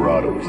Rados.